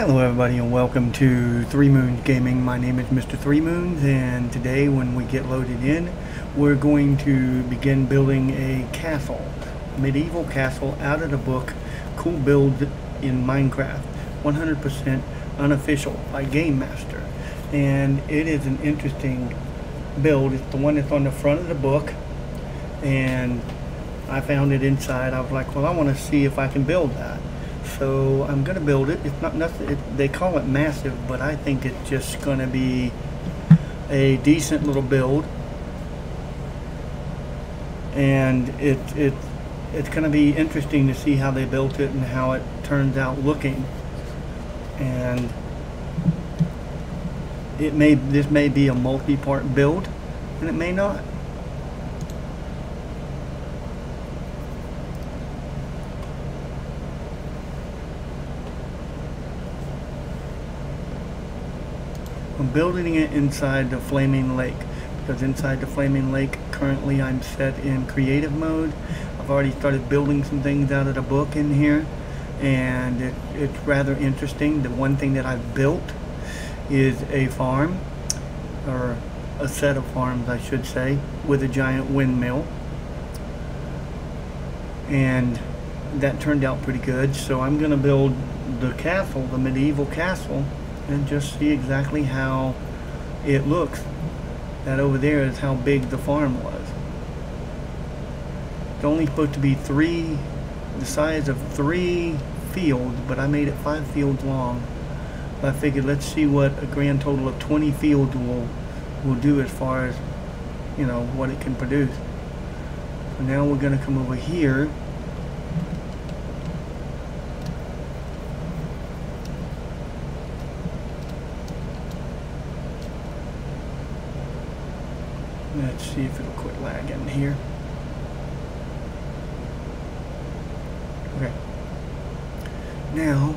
Hello everybody and welcome to 3moons Gaming. My name is Mr. 3moons, and today when we get loaded in, we're going to begin building a castle, a medieval castle out of the book, cool build in Minecraft, 100% unofficial by Game Master. And it is an interesting build. It's the one that's on the front of the book, and I found it inside. I was like, well, I want to see if I can build that. So I'm gonna build it. It's not nothing. They call it massive, but I think it's just gonna be a decent little build, and it's gonna be interesting to see how they built it and how it turns out looking. And this may be a multi-part build, and it may not. I'm building it inside the Flaming Lake, because inside the Flaming Lake currently I'm set in creative mode. I've already started building some things out of the book in here, and it's rather interesting. The one thing that I've built is a farm, or a set of farms I should say, with a giant windmill, and that turned out pretty good. So I'm gonna build the castle, the medieval castle, and just see exactly how it looks. That over there is how big the farm was. It's only supposed to be the size of three fields, but I made it 5 fields long. I figured let's see what a grand total of 20 fields will do as far as, you know, what it can produce. So now we're gonna come over here. Let's see if it'll quit lagging here. Okay. Now,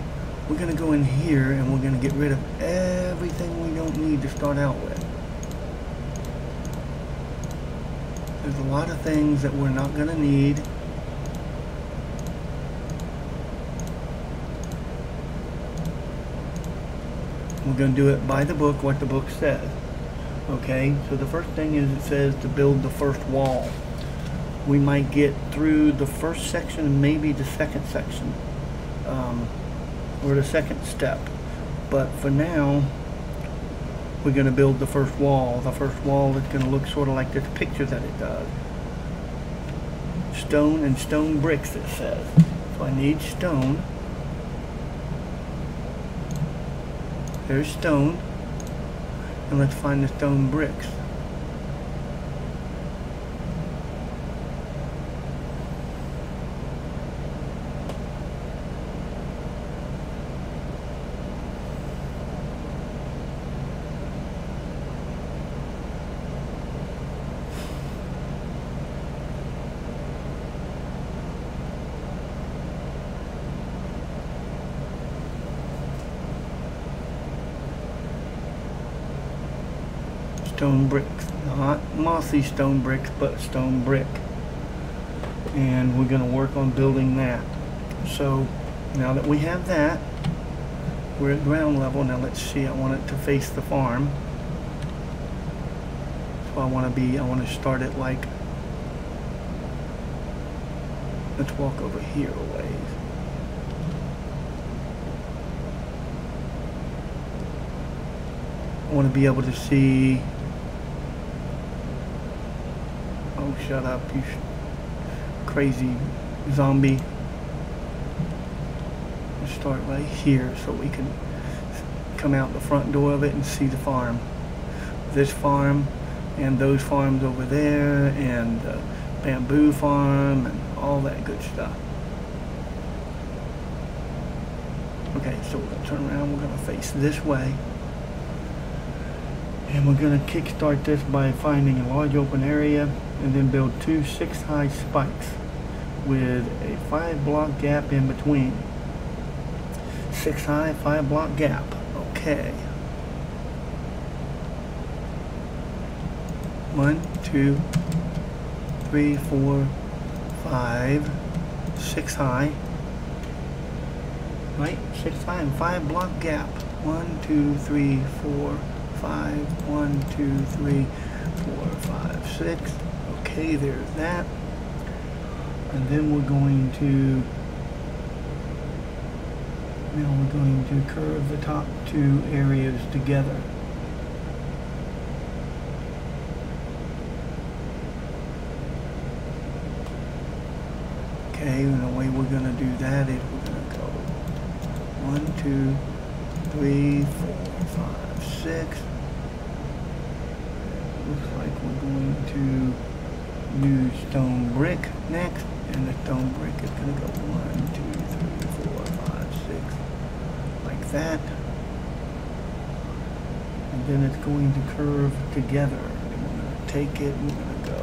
we're going to go in here and we're going to get rid of everything we don't need to start out with. There's a lot of things that we're not going to need. We're going to do it by the book, what the book says. Okay, so the first thing is it says to build the first wall. We might get through the first section and maybe the second section, or the second step, but for now we're going to build the first wall. The first wall is going to look sort of like this picture that it does. Stone and stone bricks, it says. So I need stone. There's stone. And let's find the stone bricks. Stone bricks, not mossy stone bricks, but stone brick, and we're going to work on building that. So now that we have that, we're at ground level. Now let's see, I want it to face the farm, so I want to start it like, let's walk over here a ways. I want to be able to see. Oh, shut up, you crazy zombie. Let's start right here so we can come out the front door of it and see the farm. This farm and those farms over there and the bamboo farm and all that good stuff. Okay, so we're going to turn around, we're going to face this way. And we're going to kickstart this by finding a large open area and then build 2 6-high spikes with a 5-block gap in between. 6-high, 5-block gap. Okay. 1, 2, 3, 4, 5, 6-high. right? 6 times, 5 block gap. 1, 2, 3, 4, 5. 1, 2, 3, 4, 5, 6. Okay, there's that. And then we're going to curve the top 2 areas together. Okay, and the way we're going to do that is we're going to go 1, 2, 3, 4, 5, 6. Looks like we're going to use stone brick next, and the stone brick is going to go 1, 2, 3, 4, 5, 6. Like that. And then it's going to curve together. And we're going to take it and we're going to go.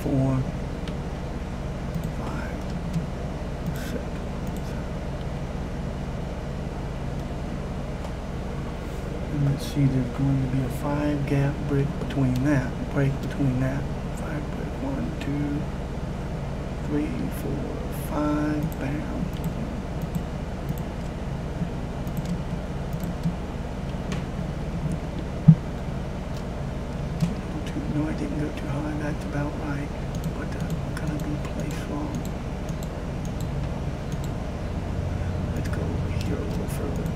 And let's see, there's going to be a 5 gap break between that. 5 break. 1, 2, 3, 4, 5. Bam. No, I didn't go too high. That's about right. But I'm gonna be placed wrong. Let's go over here a little further.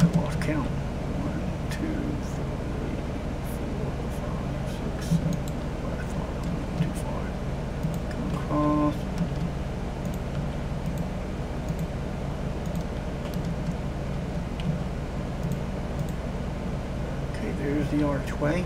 I lost count. 1, 2, 3, 4, 5, 6, 7. But I thought I went too far. Come across. Okay, there's the archway.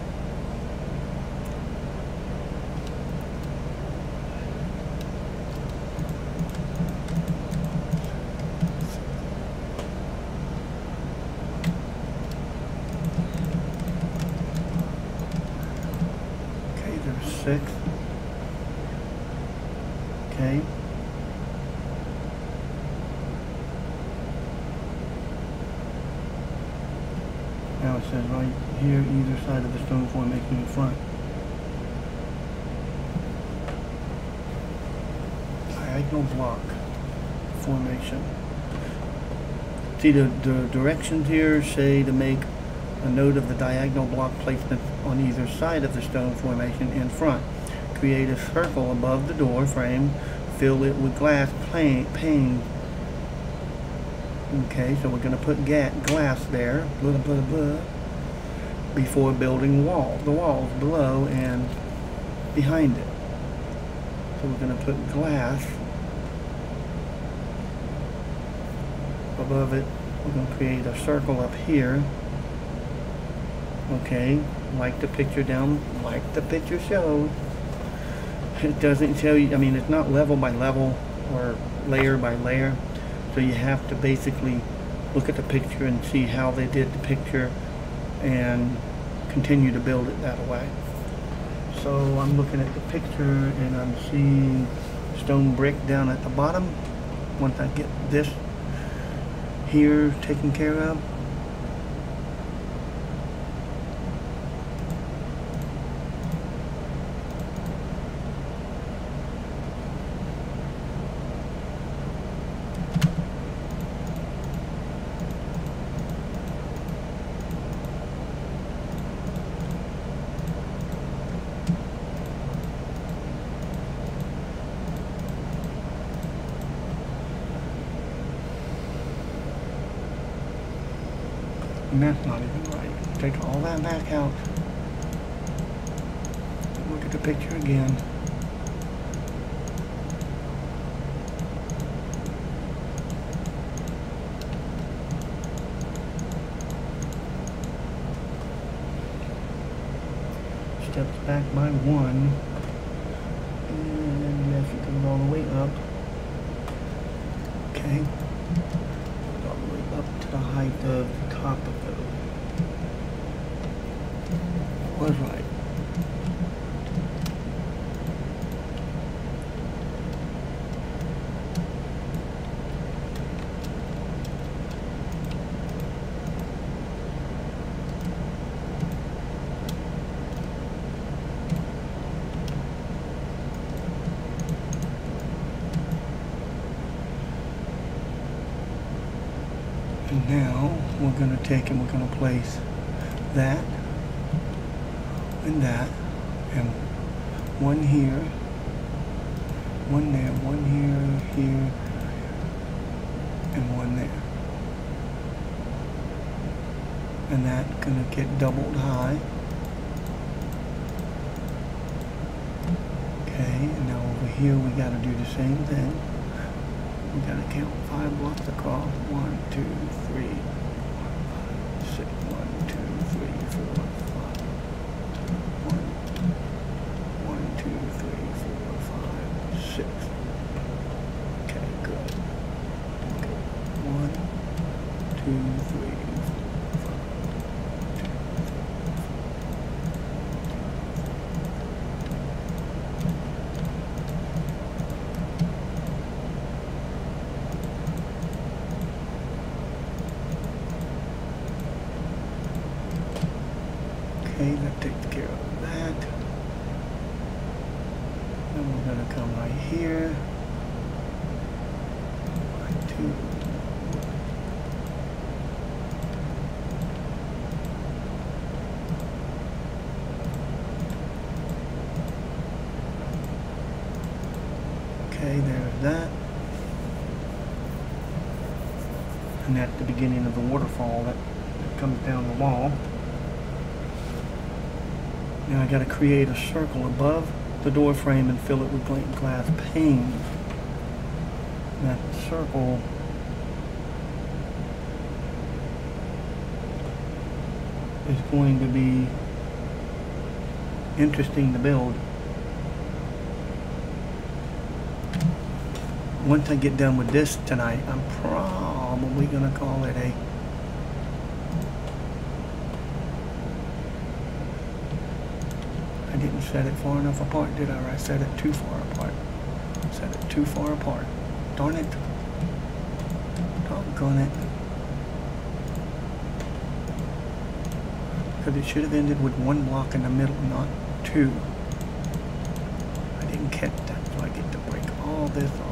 Now it says right here, either side of the stone formation in front. Diagonal block formation. See the directions here say to make a note of the diagonal block placement on either side of the stone formation in front. Create a circle above the door frame. Fill it with glass pane. Okay, so we're going to put glass there, blah, blah, blah, before building wall. The walls below and behind it. So we're going to put glass above it. We're going to create a circle up here. Okay, like the picture down, like the picture shows. It doesn't show you, I mean, it's not level by level or layer by layer. So you have to basically look at the picture and see how they did the picture and continue to build it that way. So I'm looking at the picture and I'm seeing stone brick down at the bottom. Once I get this here taken care of. And that's not even right. Take all that back out. Look at the picture again. Steps back by 1. And yes, it comes all the way up. Okay. like the copper though. Alright. Now we're going to take and we're going to place that and that and one here, one there, one here, and one there. And that's going to get doubled high. Okay, and now over here we got to do the same thing. We gotta count 5 blocks across. 1, 2, 3, 4, 5, 6. 1, 2, 3, 4, 5. 1, 2, 3, 4, 5, 6. Okay, good. Okay. 1, 2, 3, 4. That takes care of that. Then we're gonna come right here. 1, 2. Okay, there's that. And that's the beginning of the waterfall that comes down the wall. Now I gotta create a circle above the door frame and fill it with glass panes. And that circle is going to be interesting to build. Once I get done with this tonight, I'm probably gonna call it a didn't set it far enough apart, did I? I set it too far apart. Set it too far apart. Darn it. Doggone it. Because it should have ended with 1 block in the middle, not 2. I didn't catch that, so I get to break all this off.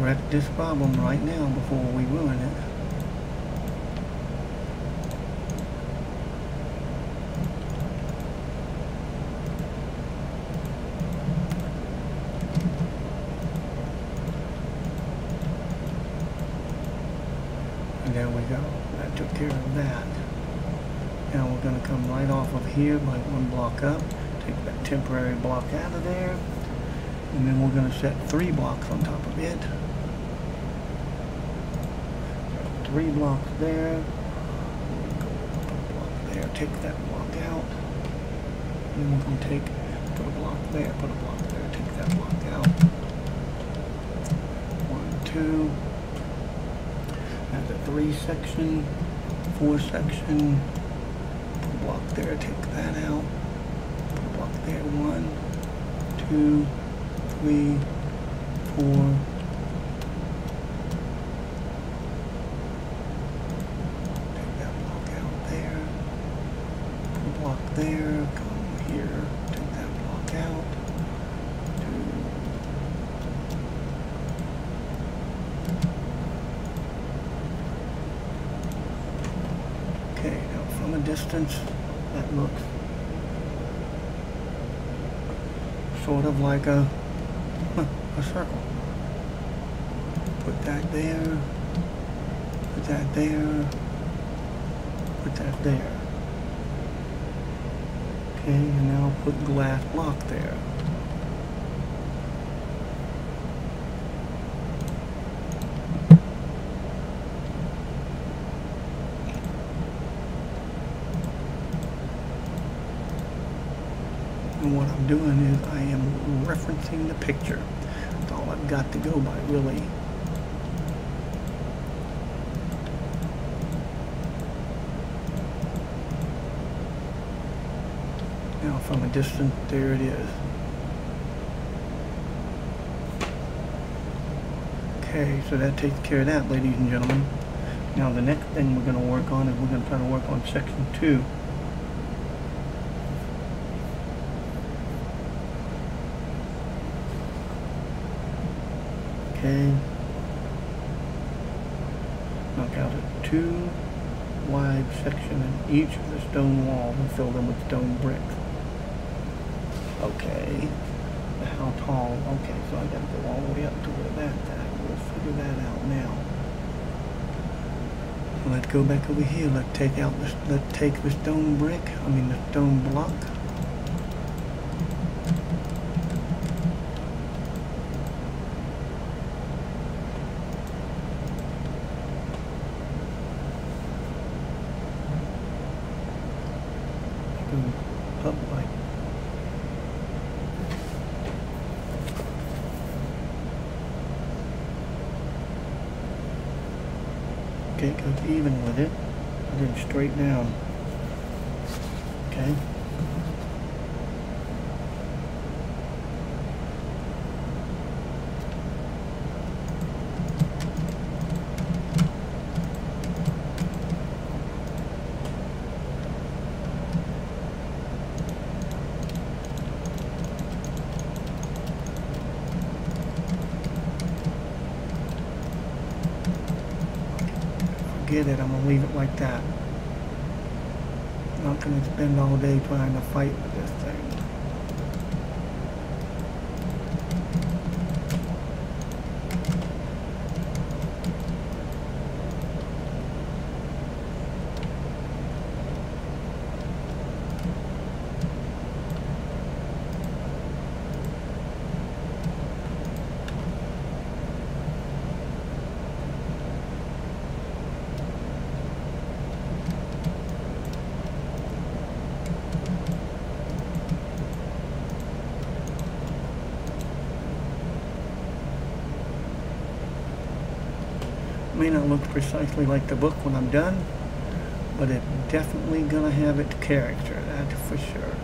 Correct this problem right now before we ruin it. And there we go. That took care of that. Now we're going to come right off of here by 1 block up. Take that temporary block out of there. and then we're going to set 3 blocks on top of it. 3 blocks there. Take that block out. Then we're going to put a block there, take that block out. 1, 2. That's a 3 section, 4 section. Put a block there, take that out. Put a block there, 1, 2, 3, 4. There, come here, take that block out. 2. Okay, now from a distance, that looks sort of like a circle. Put that there, put that there, put that there. Okay, and now put glass block there. And what I'm doing is I am referencing the picture. That's all I've got to go by, really. Now from a distance, there it is. Okay, so that takes care of that, ladies and gentlemen. Now the next thing we're going to work on is we're going to try to work on section 2. Okay. Knock out a 2 wide section in each of the stone walls and fill them with stone bricks. Okay, how tall? Okay, so I gotta go all the way up to where that's at. We'll figure that out now. So let's go back over here. Let's take out this. Let's take the stone brick. I mean the stone block. Go up like. Okay, it goes even with it, and then straight down. Okay. Get it, I'm gonna leave it like that. I'm not gonna spend all day trying to fight with this thing. May not look precisely like the book when I'm done, but it's definitely gonna have its character, that's for sure.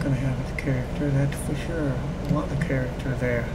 Going to have its character, that's for sure. A lot of character there.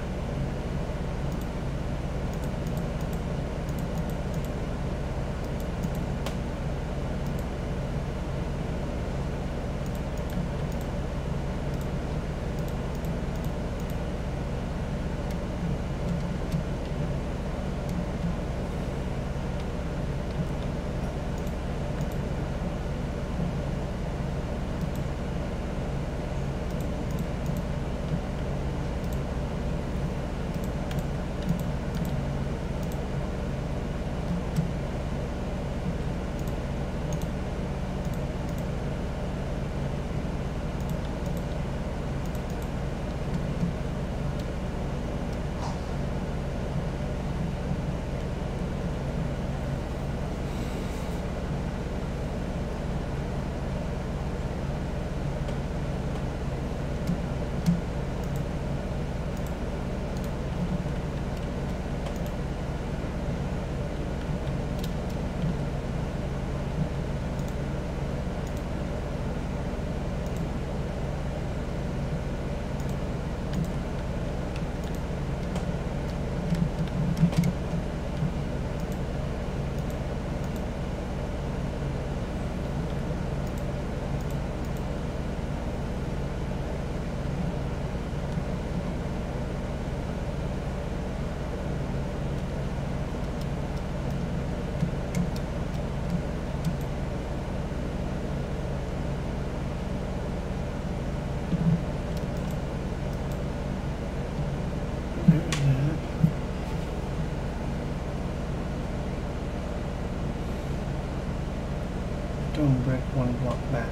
stone brick 1 block back.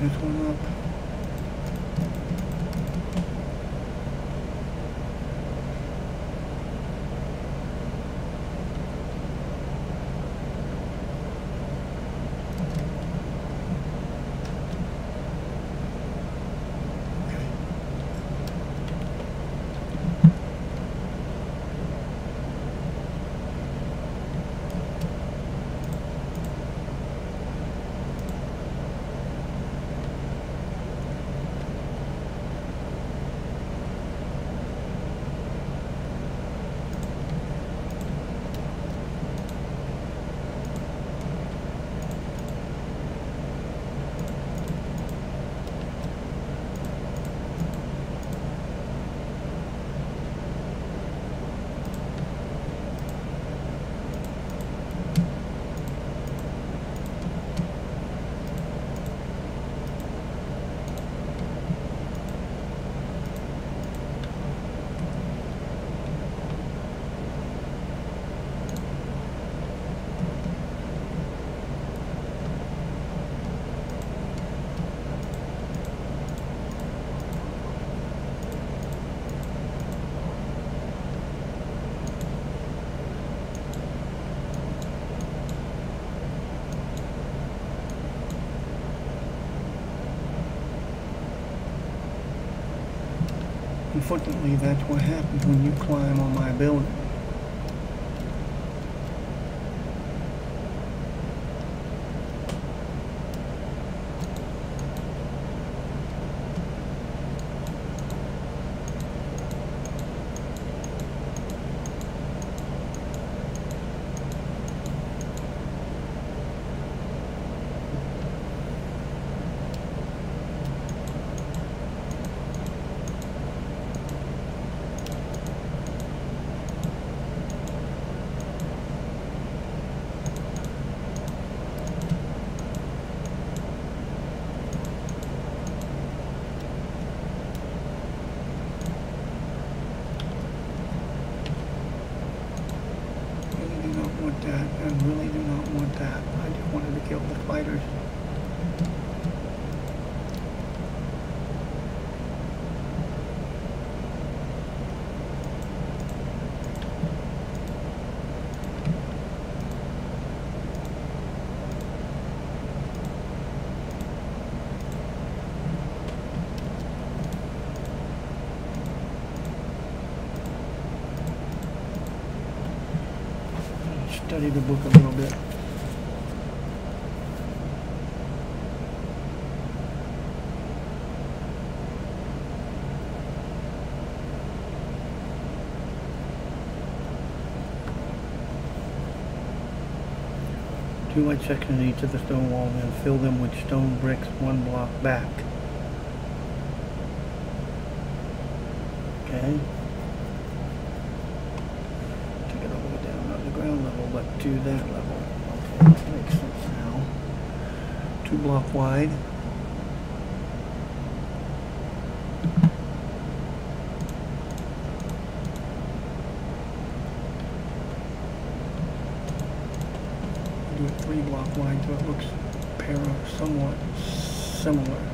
This one up. Unfortunately, that's what happens when you climb on my building. Study the book a little bit. Two white sections each of the stone wall, and fill them with stone bricks 1 block back. Okay. To that level. Okay, that makes sense now. 2 block wide. Do it 3 block wide so it looks somewhat similar.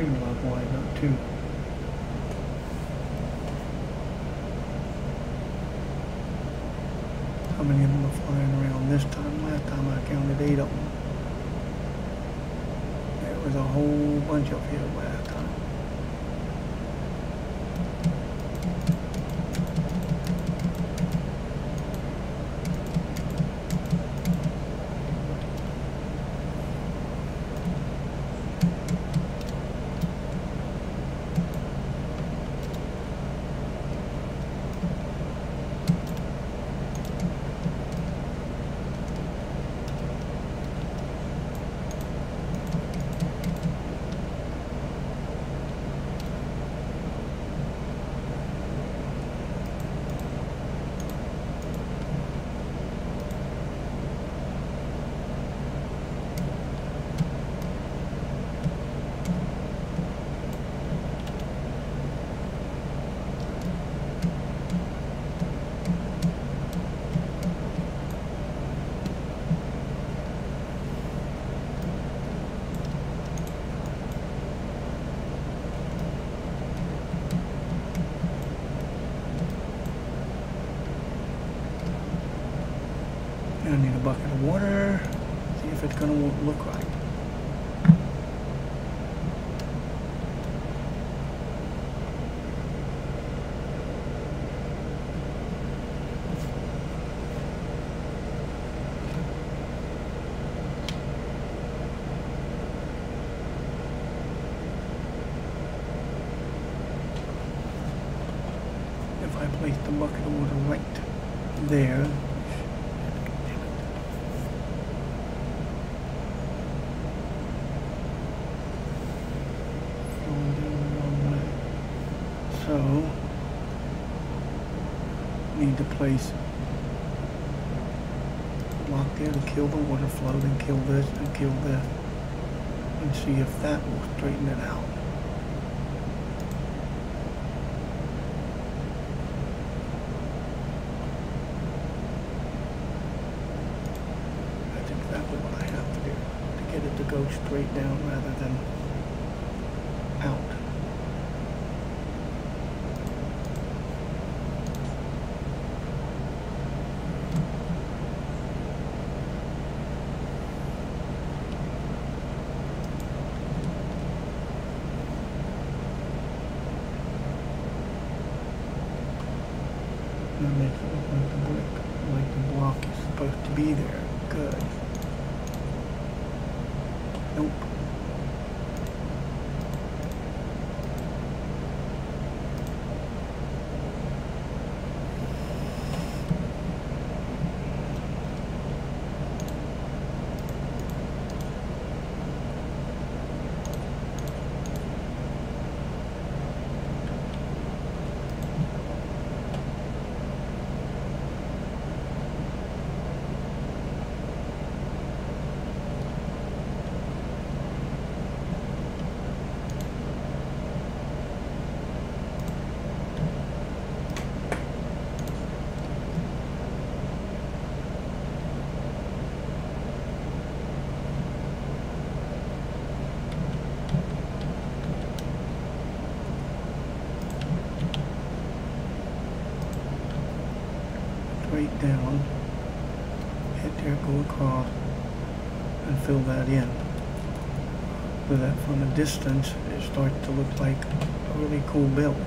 3 level, I got 2. How many of them are flying around this time? Last time I counted 8 of them. There was a whole bunch up here last time. I need a bucket of water, see if it's gonna look right. If I place the bucket of water right there, to place a block there to kill the water flow, and kill this and kill this, and see if that will straighten it out. That's exactly what I have to do to get it to go straight down rather than out. Straight down, hit there, go across, and fill that in. So that from a distance, it starts to look like a really cool build.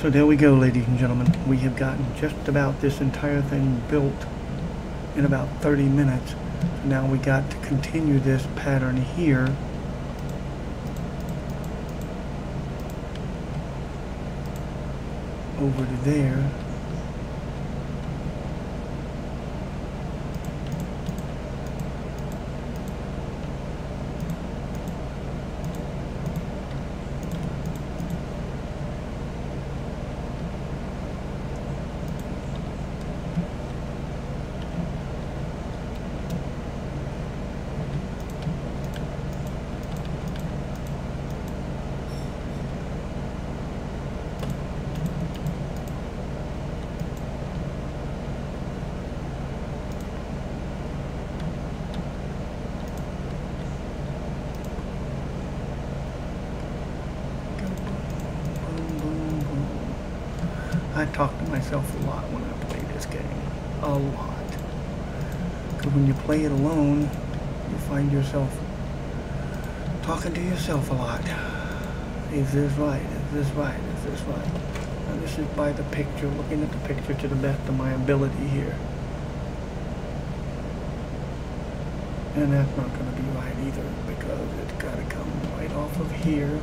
So there we go, ladies and gentlemen. We have gotten just about this entire thing built in about 30 minutes. So now we got to continue this pattern here. Over to there. I talk to myself a lot when I play this game. A lot. Because when you play it alone, you find yourself talking to yourself a lot. Is this right? Is this right? Is this right? Now this is by the picture, looking at the picture to the best of my ability here. And that's not going to be right either, because it's got to come right off of here.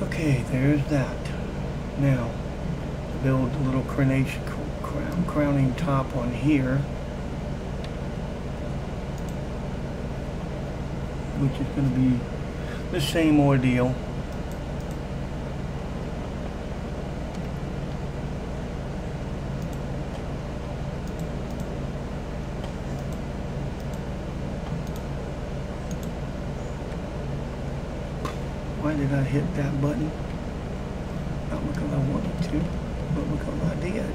Okay, there's that. Now, build a little crowning top on here, which is going to be the same ordeal. Why did I hit that button? Not because I wanted to, but because I did.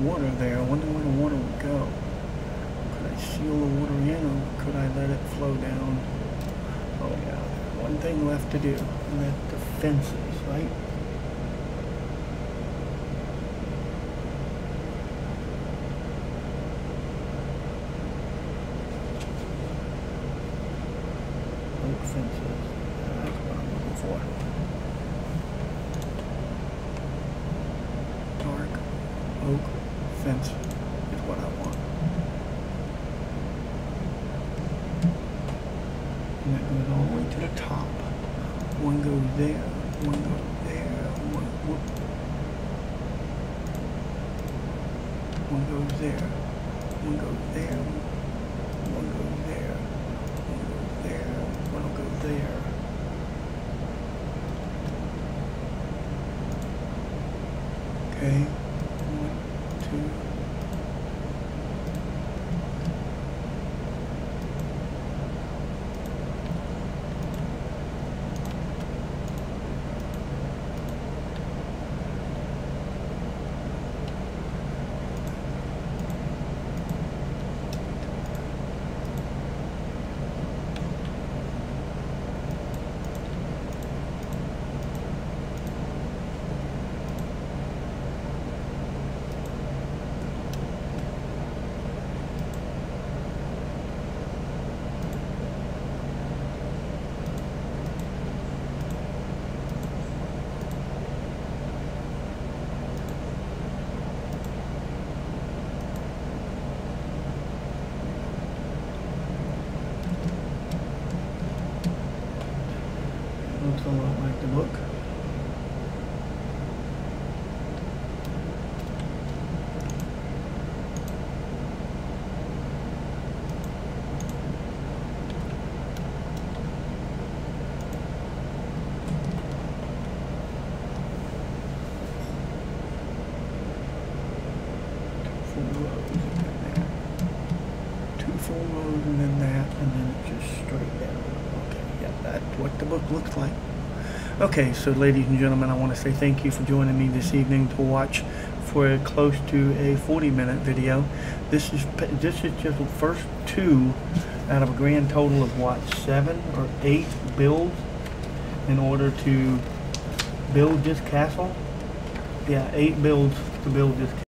water there. I wonder where the water would go. Could I seal the water in, or could I let it flow down? Oh yeah, one thing left to do, and that's the fences, right? Looks like. Okay, so ladies and gentlemen, I want to say thank you for joining me this evening to watch for close to a 40-minute video. This is just the first two out of a grand total of what, 7 or 8 builds in order to build this castle. Yeah, 8 builds to build this castle.